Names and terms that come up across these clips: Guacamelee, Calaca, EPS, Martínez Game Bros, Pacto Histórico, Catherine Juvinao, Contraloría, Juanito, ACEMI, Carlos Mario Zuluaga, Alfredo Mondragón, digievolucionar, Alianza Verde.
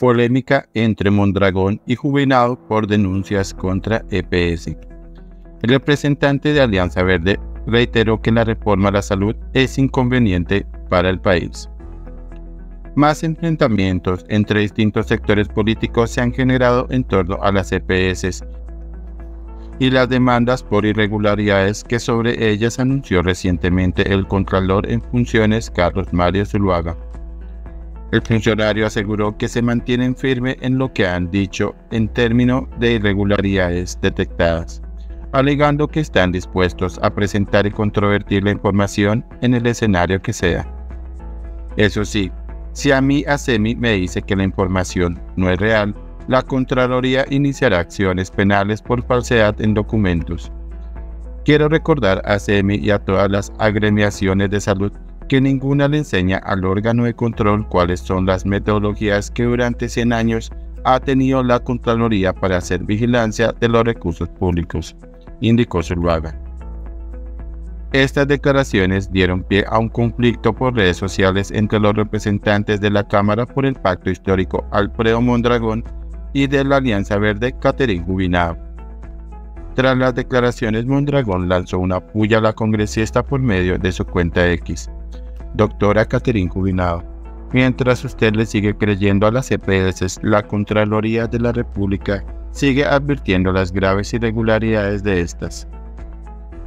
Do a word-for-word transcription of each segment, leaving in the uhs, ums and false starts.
polémica entre Mondragón y Juvinao por denuncias contra E P S. El representante de Alianza Verde reiteró que la reforma a la salud es inconveniente para el país. Más enfrentamientos entre distintos sectores políticos se han generado en torno a las E P S y las demandas por irregularidades que sobre ellas anunció recientemente el Contralor en funciones Carlos Mario Zuluaga. El funcionario aseguró que se mantienen firmes en lo que han dicho en términos de irregularidades detectadas, alegando que están dispuestos a presentar y controvertir la información en el escenario que sea. Eso sí, si a mí ACEMI me dice que la información no es real, la Contraloría iniciará acciones penales por falsedad en documentos. Quiero recordar a ACEMI y a todas las agremiaciones de salud que ninguna le enseña al órgano de control cuáles son las metodologías que durante cien años ha tenido la Contraloría para hacer vigilancia de los recursos públicos, indicó Zuluaga. Estas declaraciones dieron pie a un conflicto por redes sociales entre los representantes de la Cámara por el Pacto Histórico Alfredo Mondragón y de la Alianza Verde Catherine Juvinao. Tras las declaraciones, Mondragón lanzó una puya a la congresista por medio de su cuenta X. Doctora Catherine Juvinao, mientras usted le sigue creyendo a las E P S, la Contraloría de la República sigue advirtiendo las graves irregularidades de estas.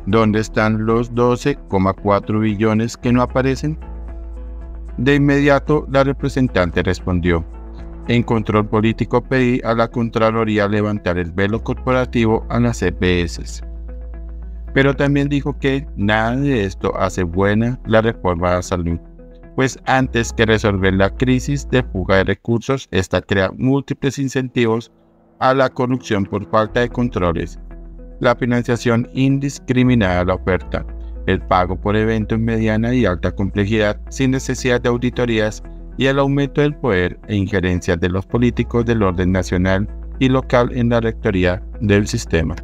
¿Dónde están los doce coma cuatro billones que no aparecen? De inmediato, la representante respondió: en control político pedí a la Contraloría levantar el velo corporativo a las E P S. Pero también dijo que nada de esto hace buena la reforma a la salud, pues antes que resolver la crisis de fuga de recursos, esta crea múltiples incentivos a la corrupción por falta de controles, la financiación indiscriminada de la oferta, el pago por eventos mediana y alta complejidad sin necesidad de auditorías y el aumento del poder e injerencia de los políticos del orden nacional y local en la rectoría del sistema.